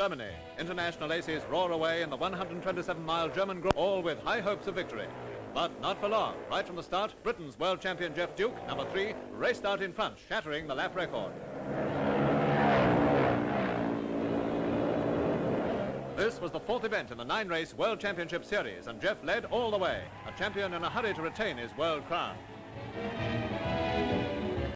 Germany. International aces roar away in the 127-mile German group, all with high hopes of victory. But not for long. Right from the start, Britain's world champion Jeff Duke, number 3, raced out in front, shattering the lap record. This was the 4th event in the 9-race World Championship Series, and Jeff led all the way, a champion in a hurry to retain his world crown.